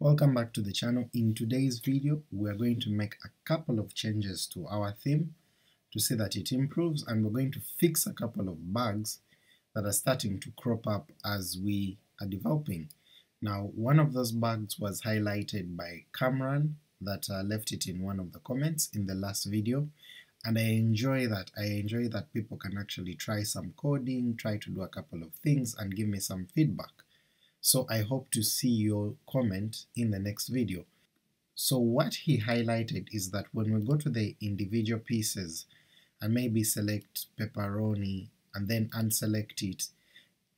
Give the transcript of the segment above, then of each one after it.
Welcome back to the channel. In today's video we are going to make a couple of changes to our theme to see that it improves, and we're going to fix a couple of bugs that are starting to crop up as we are developing. Now one of those bugs was highlighted by Cameron that left it in one of the comments in the last video, and I enjoy that people can actually try some coding, try to do a couple of things and give me some feedback. So I hope to see your comment in the next video. So what he highlighted is that when we go to the individual pieces and maybe select pepperoni and then unselect it,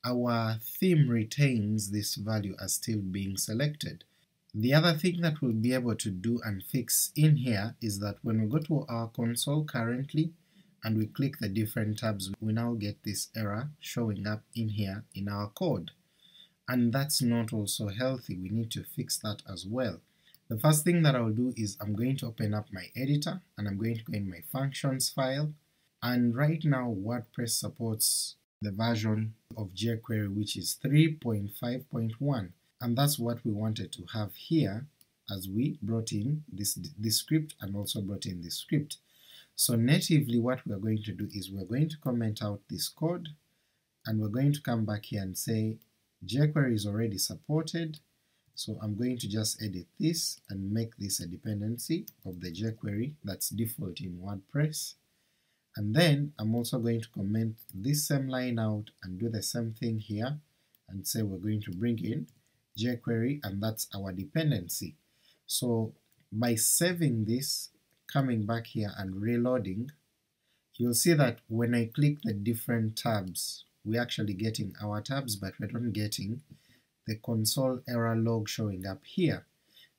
our theme retains this value as still being selected. The other thing that we'll be able to do and fix in here is that when we go to our console currently and we click the different tabs, we now get this error showing up in here in our code. And that's not also healthy, we need to fix that as well. The first thing that I'll do is I'm going to open up my editor and I'm going to go in my functions file, and right now WordPress supports the version of jQuery which is 3.5.1, and that's what we wanted to have here as we brought in this script and also brought in this script. So natively what we're going to do is we're going to comment out this code and we're going to come back here and say jQuery is already supported, so I'm going to just edit this and make this a dependency of the jQuery that's default in WordPress, and then I'm also going to comment this same line out and do the same thing here and say we're going to bring in jQuery and that's our dependency. So by saving this, coming back here and reloading, you'll see that when I click the different tabs, we're actually getting our tabs, but we're not getting the console error log showing up here.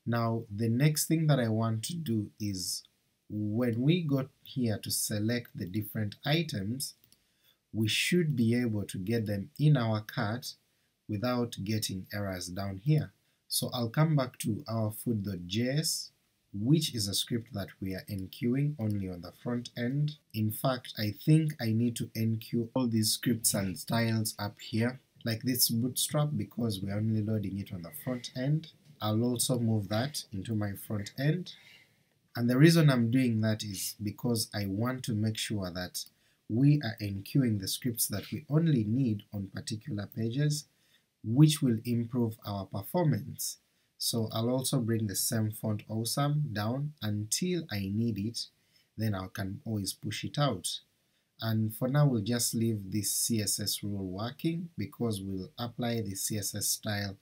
Now the next thing that I want to do is when we go here to select the different items, we should be able to get them in our cart without getting errors down here. So I'll come back to our food.js, which is a script that we are enqueuing only on the front end. In fact, I think I need to enqueue all these scripts and styles up here, like this Bootstrap, because we are only loading it on the front end. I'll also move that into my front end, and the reason I'm doing that is because I want to make sure that we are enqueuing the scripts that we only need on particular pages, which will improve our performance. So I'll also bring the same Font Awesome down until I need it, then I can always push it out. And for now we'll just leave this CSS rule working because we'll apply the CSS style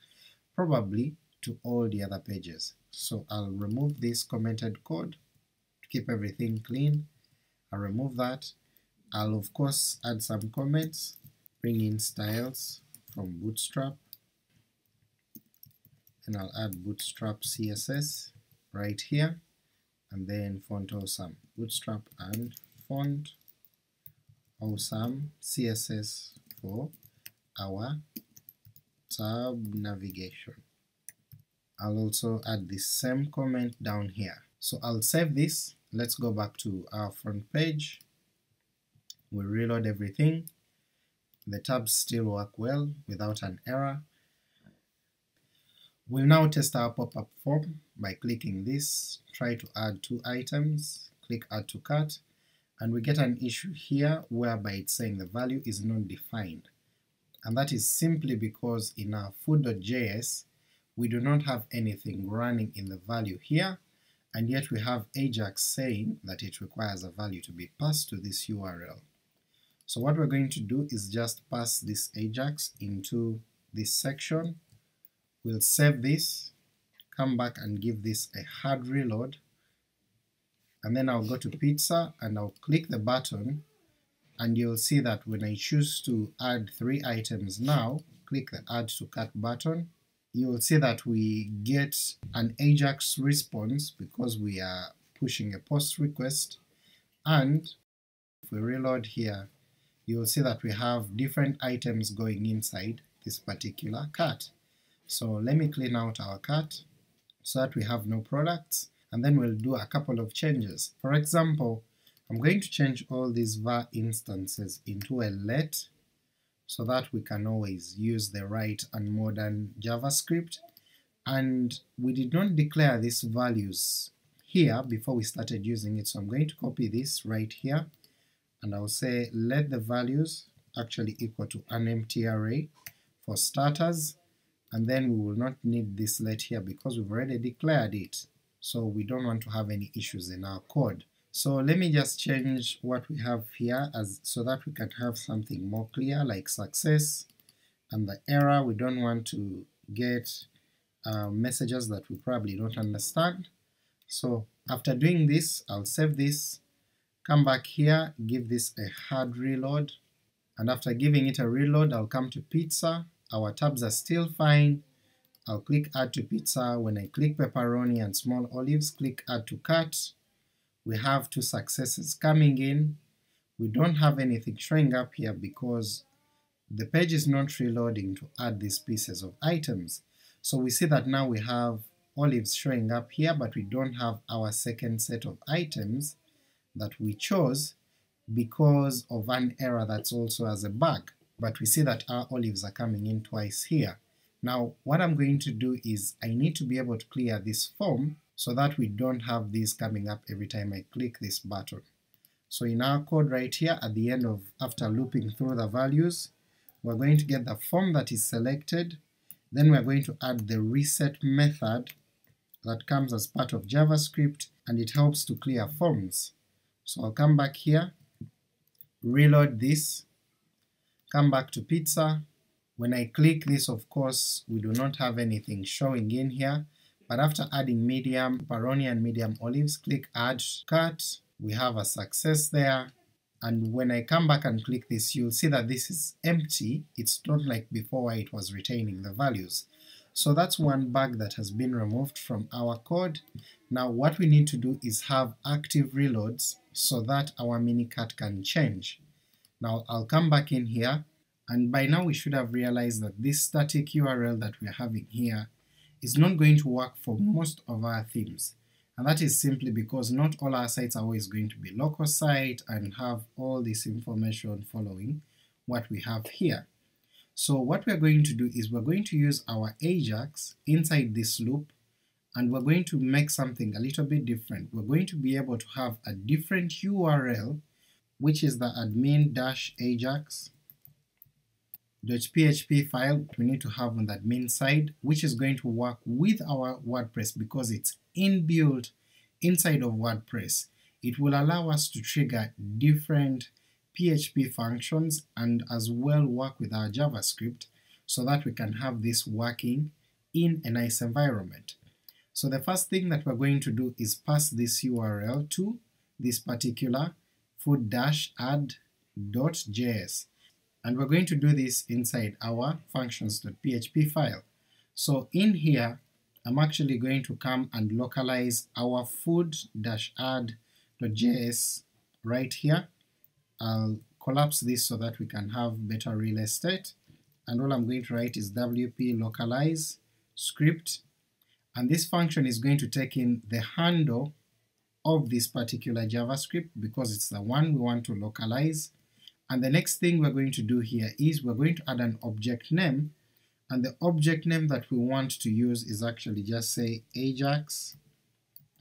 probably to all the other pages. So I'll remove this commented code to keep everything clean. I'll remove that. I'll of course add some comments, bring in styles from Bootstrap, and I'll add Bootstrap CSS right here, and then Font Awesome, Bootstrap and Font Awesome CSS for our tab navigation. I'll also add this same comment down here. So I'll save this, let's go back to our front page, we'll reload everything, the tabs still work well without an error. We'll now test our pop-up form by clicking this, try to add two items, click add to cart, and we get an issue here whereby it's saying the value is not defined, and that is simply because in our food.js we do not have anything running in the value here, and yet we have Ajax saying that it requires a value to be passed to this URL. So what we're going to do is just pass this Ajax into this section. We'll save this, come back and give this a hard reload, and then I'll go to pizza and I'll click the button, and you'll see that when I choose to add three items now, click the add to cart button, you'll see that we get an Ajax response because we are pushing a post request, and if we reload here you'll see that we have different items going inside this particular cart. So let me clean out our cart so that we have no products, and then we'll do a couple of changes. For example, I'm going to change all these var instances into a let so that we can always use the right and modern JavaScript, and we did not declare these values here before we started using it, so I'm going to copy this right here, and I'll say let the values actually equal to an empty array for starters, and then we will not need this let here because we've already declared it, so we don't want to have any issues in our code. So let me just change what we have here as so that we can have something more clear, like success and the error. We don't want to get messages that we probably don't understand. So after doing this, I'll save this, come back here, give this a hard reload, and after giving it a reload I'll come to pizza. Our tabs are still fine. I'll click add to pizza. When I click pepperoni and small olives, click add to cart. We have two successes coming in. We don't have anything showing up here because the page is not reloading to add these pieces of items. So we see that now we have olives showing up here, but we don't have our second set of items that we chose because of an error that's also as a bug. But we see that our olives are coming in twice here. Now what I'm going to do is I need to be able to clear this form so that we don't have these coming up every time I click this button. So in our code right here at the end of, after looping through the values, we're going to get the form that is selected, then we're going to add the reset method that comes as part of JavaScript and it helps to clear forms. So I'll come back here, reload this, come back to pizza. When I click this, of course, we do not have anything showing in here, but after adding medium pepperoni and medium olives, click add cart, we have a success there, and when I come back and click this, you'll see that this is empty. It's not like before where it was retaining the values. So that's one bug that has been removed from our code. Now what we need to do is have active reloads so that our mini cart can change. Now I'll come back in here, and by now we should have realized that this static URL that we're having here is not going to work for most of our themes, and that is simply because not all our sites are always going to be local site and have all this information following what we have here. So what we're going to do is we're going to use our Ajax inside this loop, and we're going to make something a little bit different. We're going to be able to have a different URL, which is the admin-ajax.php file we need to have on the admin side, which is going to work with our WordPress because it's inbuilt inside of WordPress. It will allow us to trigger different PHP functions and as well work with our JavaScript so that we can have this working in a nice environment. So the first thing that we're going to do is pass this URL to this particular food-add.js. And we're going to do this inside our functions.php file. So in here I'm actually going to come and localize our food-add.js right here. I'll collapse this so that we can have better real estate, and all I'm going to write is wp-localize_script, and this function is going to take in the handle of this particular JavaScript because it's the one we want to localize. And the next thing we're going to do here is we're going to add an object name, and the object name that we want to use is actually just say Ajax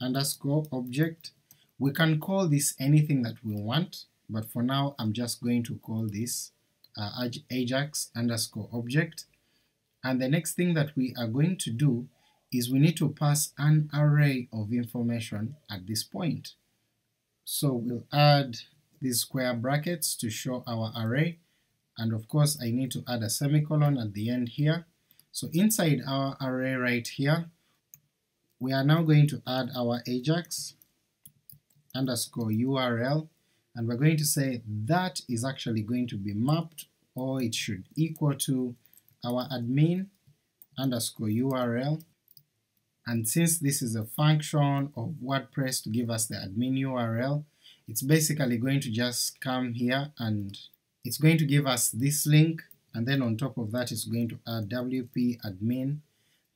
underscore object. We can call this anything that we want, but for now I'm just going to call this Ajax underscore object. And the next thing that we are going to do is we need to pass an array of information at this point. So we'll add these square brackets to show our array, and of course I need to add a semicolon at the end here. So inside our array right here we are now going to add our Ajax underscore URL, and we're going to say that is actually going to be mapped, or it should equal to our admin underscore URL, and since this is a function of WordPress to give us the admin URL, it's basically going to just come here and it's going to give us this link, and then on top of that it's going to add wp-admin.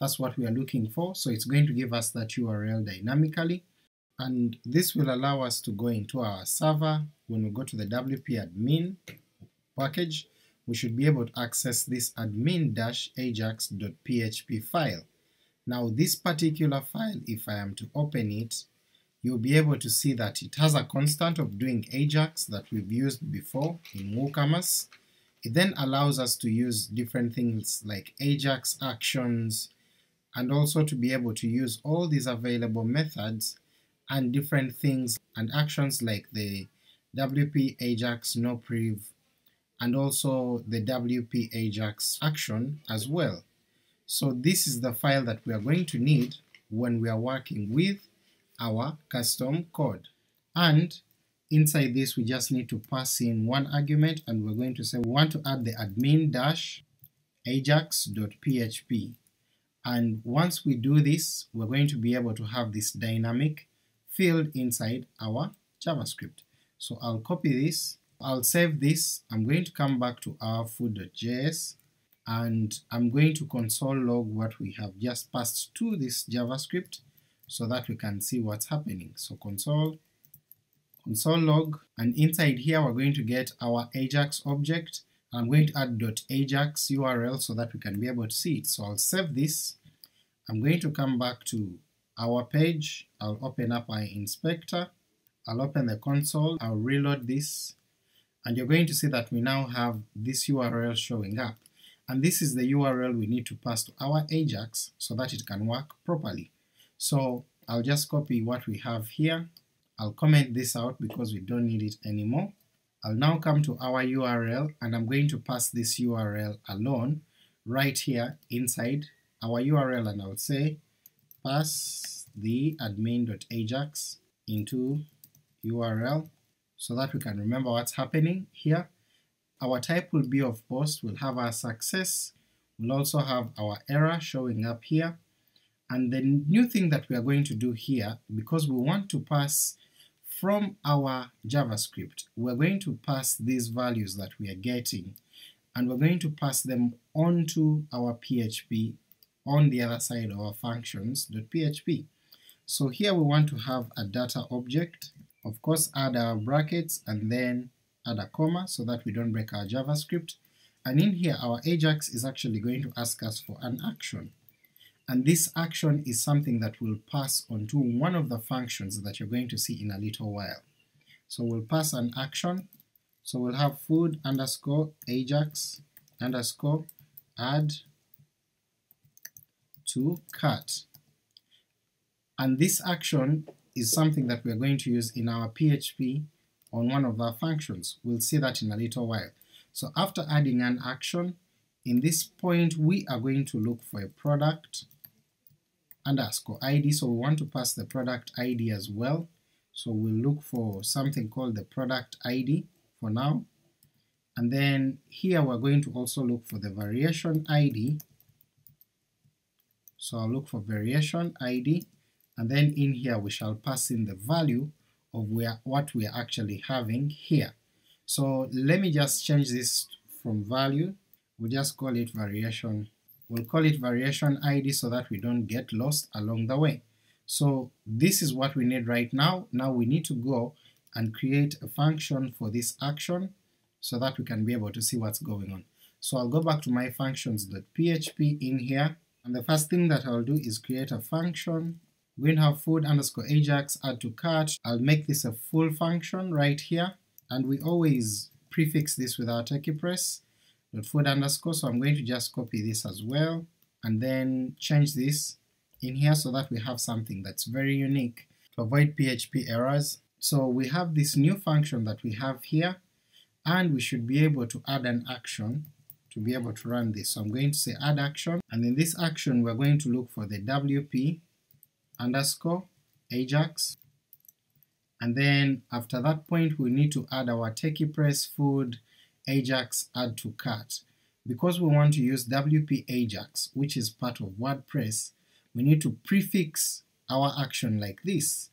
That's what we are looking for, so it's going to give us that URL dynamically, and this will allow us to go into our server. When we go to the wp-admin package, we should be able to access this admin-ajax.php file. Now this particular file, if I am to open it, you'll be able to see that it has a constant of doing Ajax that we've used before in WooCommerce. It then allows us to use different things like Ajax actions, and also to be able to use all these available methods and different things and actions like the WP Ajax nopriv and also the WP Ajax action as well. So this is the file that we are going to need when we are working with our custom code. And inside this we just need to pass in one argument, and we're going to say we want to add the admin-ajax.php. And once we do this, we're going to be able to have this dynamic field inside our JavaScript. So I'll copy this, I'll save this, I'm going to come back to our food.js, and I'm going to console log what we have just passed to this JavaScript so that we can see what's happening. So console log, and inside here we're going to get our Ajax object. I'm going to add .ajax URL so that we can be able to see it. So I'll save this, I'm going to come back to our page, I'll open up my inspector, I'll open the console, I'll reload this, and you're going to see that we now have this URL showing up. And this is the URL we need to pass to our Ajax so that it can work properly. So I'll just copy what we have here, I'll comment this out because we don't need it anymore. I'll now come to our URL, and I'm going to pass this URL alone right here inside our URL, and I'll say pass the admin.ajax into URL so that we can remember what's happening here. Our type will be of post, we'll have our success, we'll also have our error showing up here. And the new thing that we are going to do here, because we want to pass from our JavaScript, we're going to pass these values that we are getting, and we're going to pass them onto our PHP on the other side of our functions.php. So here we want to have a data object, of course add our brackets and then add a comma so that we don't break our JavaScript, and in here our Ajax is actually going to ask us for an action. And this action is something that we'll pass onto one of the functions that you're going to see in a little while. So we'll pass an action, so we'll have food_ajax_add to cart. And this action is something that we're going to use in our PHP on one of our functions. We'll see that in a little while. So after adding an action, in this point we are going to look for a product underscore ID, so we want to pass the product ID as well, so we'll look for something called the product ID for now, and then here we're going to also look for the variation ID, so I'll look for variation ID, and then in here we shall pass in the value of what we are actually having here. So let me just change this from value, we'll just call it variation, we'll call it variation ID so that we don't get lost along the way. So this is what we need right now. Now we need to go and create a function for this action so that we can be able to see what's going on. So I'll go back to my functions.php in here, and the first thing that I'll do is create a function. We're going to have food_ajax_add_to_cart, I'll make this a full function right here, and we always prefix this with our TechiePress. .food_, so I'm going to just copy this as well, and then change this in here so that we have something that's very unique to avoid PHP errors. So we have this new function that we have here, and we should be able to add an action to be able to run this. So I'm going to say add action, and in this action we're going to look for the WP_Ajax, and then after that point we need to add our TechiePress food Ajax add to cart. Because we want to use WP Ajax, which is part of WordPress, we need to prefix our action like this,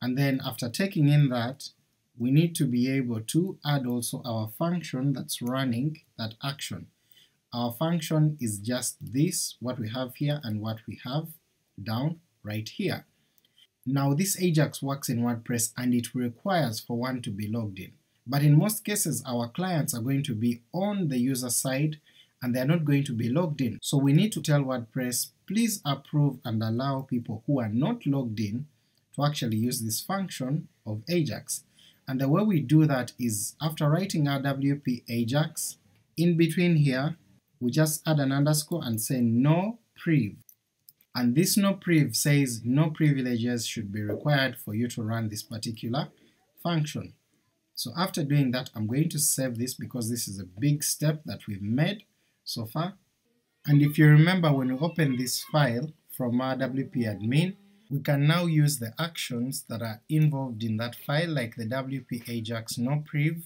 and then after taking in that we need to be able to add also our function that's running that action. Our function is just this, what we have here and what we have down right here. Now this Ajax works in WordPress, and it requires for one to be logged in. But in most cases our clients are going to be on the user side, and they're not going to be logged in. So we need to tell WordPress, please approve and allow people who are not logged in to actually use this function of Ajax. And the way we do that is after writing our wp-ajax, in between here we just add an underscore and say no priv. And this no priv says no privileges should be required for you to run this particular function. So after doing that, I'm going to save this because this is a big step that we've made so far. And if you remember, when we open this file from our wp-admin, we can now use the actions that are involved in that file, like the wp-ajax no priv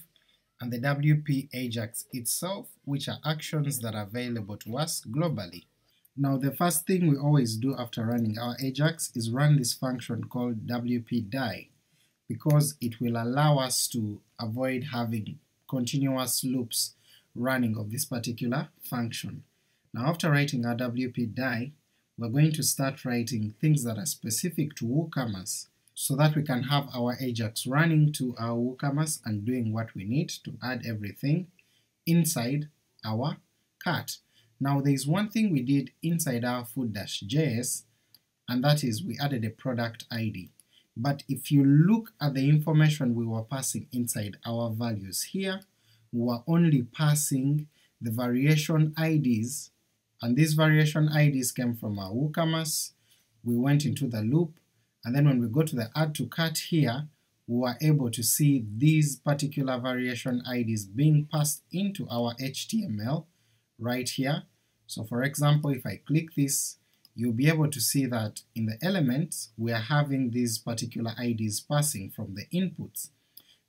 and the wp-ajax itself, which are actions that are available to us globally. Now the first thing we always do after running our Ajax is run this function called wp_die, because it will allow us to avoid having continuous loops running of this particular function. Now after writing our wp_die, we're going to start writing things that are specific to WooCommerce, so that we can have our Ajax running to our WooCommerce and doing what we need to add everything inside our cart. Now there's one thing we did inside our food-js, and that is we added a product ID. But if you look at the information we were passing inside our values here, we were only passing the variation IDs, and these variation IDs came from our WooCommerce. We went into the loop, and then when we go to the add to cart here, we were able to see these particular variation IDs being passed into our HTML right here. So for example, if I click this, you'll be able to see that in the elements we are having these particular IDs passing from the inputs.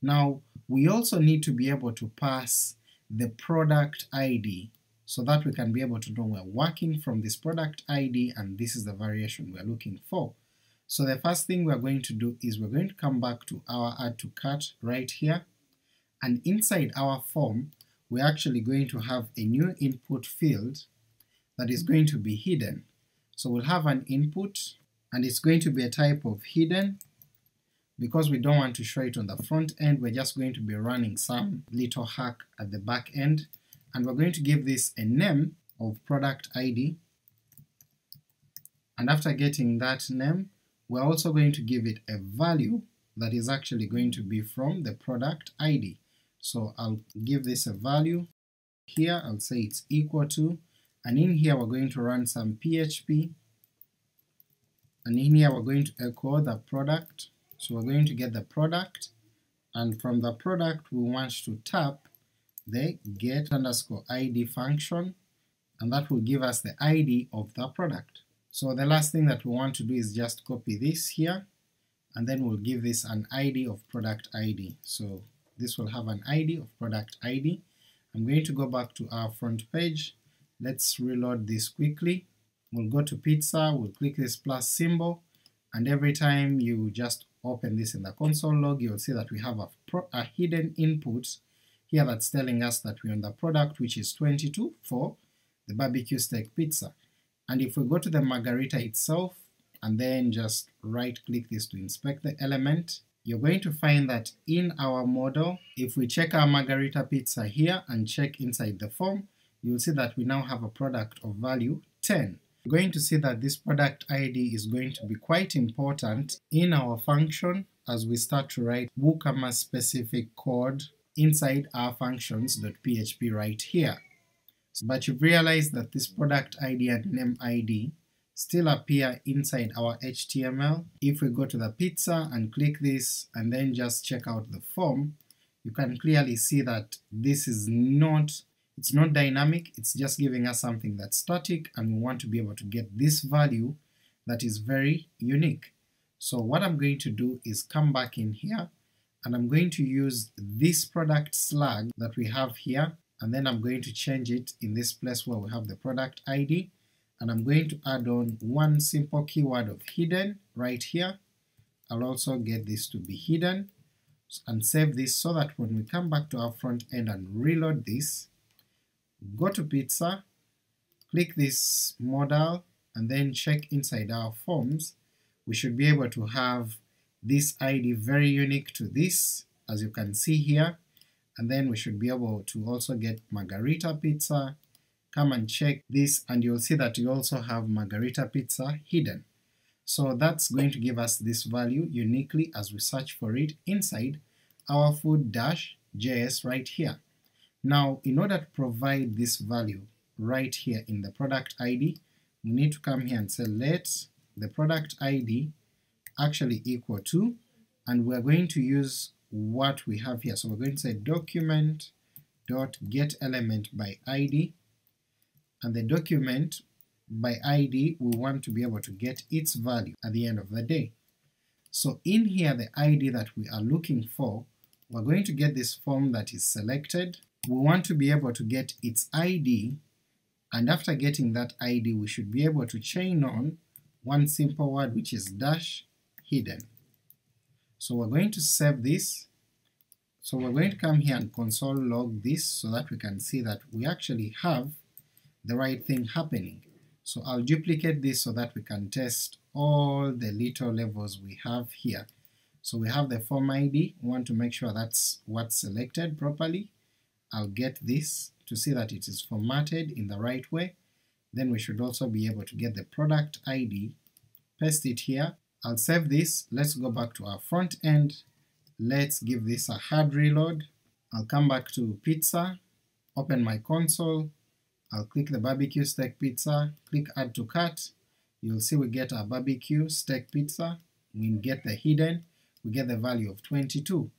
Now we also need to be able to pass the product ID, so that we can be able to know we're working from this product ID and this is the variation we're looking for. So the first thing we're going to do is we're going to come back to our add to cart right here, and inside our form we're actually going to have a new input field that is going to be hidden. So we'll have an input, and it's going to be a type of hidden, because we don't want to show it on the front end. We're just going to be running some little hack at the back end, and we're going to give this a name of product ID, and after getting that name, we're also going to give it a value that is actually going to be from the product ID. So I'll give this a value here, I'll say it's equal to, and in here we're going to run some PHP, and in here we're going to echo the product. So we're going to get the product, and from the product we want to tap the get underscore ID function, and that will give us the ID of the product. So the last thing that we want to do is just copy this here, and then we'll give this an ID of product ID. So this will have an ID of product ID. I'm going to go back to our front page. Let's reload this quickly. We'll go to pizza, we'll click this plus symbol, and every time you just open this in the console log, you'll see that we have a hidden input here that's telling us that we're on the product, which is 22 for the barbecue steak pizza. And if we go to the margarita itself, and then just right click this to inspect the element, you're going to find that in our model, if we check our margarita pizza here and check inside the form, you'll see that we now have a product of value 10. We're going to see that this product ID is going to be quite important in our function as we start to write WooCommerce specific code inside our functions.php right here. But you've realized that this product ID and name ID still appear inside our HTML. If we go to the pizza and click this and then just check out the form, you can clearly see that this is not, it's not dynamic, it's just giving us something that's static, and we want to be able to get this value that is very unique. So what I'm going to do is come back in here, and I'm going to use this product slug that we have here, and then I'm going to change it in this place where we have the product ID, and I'm going to add on one simple keyword of hidden right here. I'll also get this to be hidden, and save this so that when we come back to our front end and reload this, go to pizza, click this modal, and then check inside our forms, we should be able to have this ID very unique to this, as you can see here, and then we should be able to also get margarita pizza, come and check this, and you'll see that you also have margarita pizza hidden. So that's going to give us this value uniquely as we search for it inside our food-js right here. Now, in order to provide this value right here in the product ID, we need to come here and say let the product ID actually equal to, and we're going to use what we have here. So we're going to say document.getElementById, and the document by ID we want to be able to get its value at the end of the day. So in here, the ID that we are looking for, we're going to get this form that is selected. We want to be able to get its ID, and after getting that ID we should be able to chain on one simple word, which is dash hidden. So we're going to save this. So we're going to come here and console log this so that we can see that we actually have the right thing happening. So I'll duplicate this so that we can test all the little levels we have here. So we have the form ID, we want to make sure that's what's selected properly. I'll get this to see that it is formatted in the right way. Then we should also be able to get the product ID, paste it here. I'll save this, let's go back to our front end, let's give this a hard reload. I'll come back to pizza, open my console, I'll click the barbecue steak pizza, click add to cart, you'll see we get our barbecue steak pizza, we get the hidden, we get the value of 22,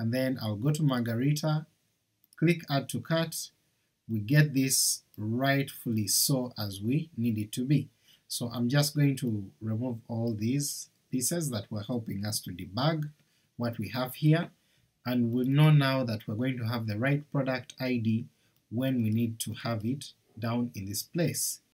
and then I'll go to margarita, click add to cart, we get this rightfully so as we need it to be. So I'm just going to remove all these pieces that were helping us to debug what we have here, and we know now that we're going to have the right product ID when we need to have it down in this place.